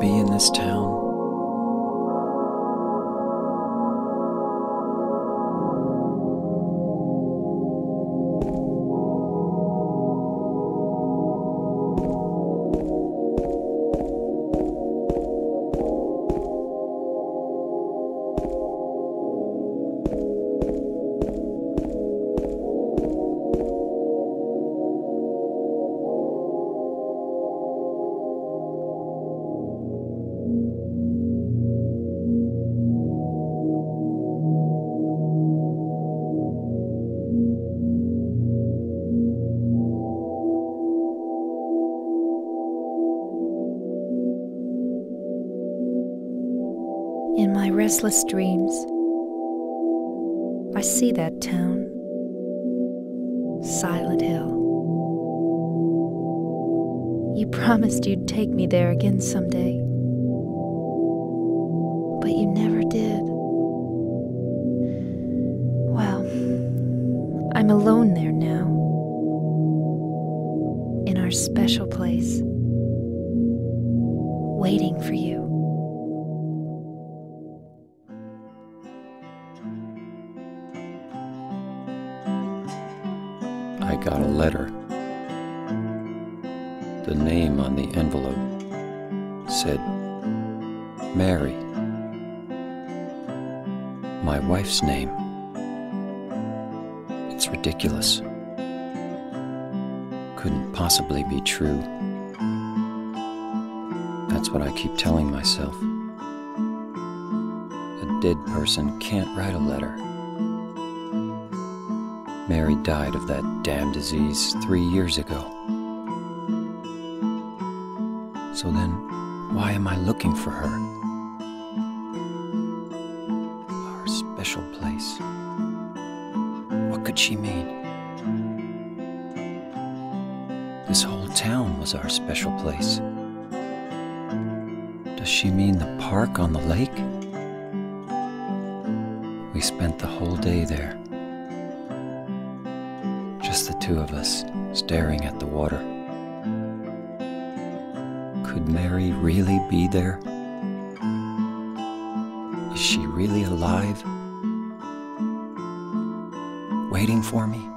be in this town. In my restless dreams, I see that town, Silent Hill. You promised you'd take me there again someday, but you never did. Well, I'm alone there now, in our special place, waiting for you. I got a letter. The name on the envelope said Mary, my wife's name. It's ridiculous. Couldn't possibly be true. That's what I keep telling myself. A dead person can't write a letter. Mary died of that damn disease 3 years ago. So then, why am I looking for her? Our special place. What could she mean? This whole town was our special place. Does she mean the park on the lake? We spent the whole day there. Just the two of us, staring at the water. Could Mary really be there? Is she really alive? Waiting for me?